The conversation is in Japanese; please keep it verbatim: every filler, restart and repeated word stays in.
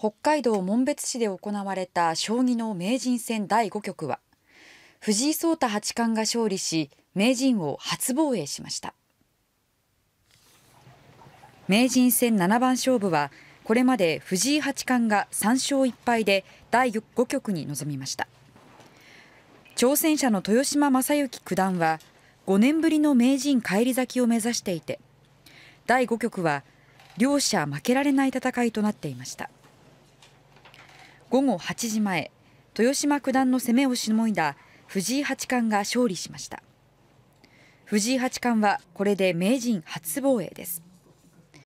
北海道紋別市で行われた将棋の名人戦だいごきょくは、藤井聡太八冠が勝利し、名人を初防衛しました。名人戦ななばんしょうぶは、これまで藤井八冠がさんしょういっぱいでだいごきょくに臨みました。挑戦者の豊島将之九段は、ごねんぶりの名人返り咲きを目指していて、だいごきょくは両者負けられない戦いとなっていました。ごごはちじまえ、豊島九段の攻めをしのいだ藤井八冠が勝利しました。藤井八冠はこれで名人初防衛です。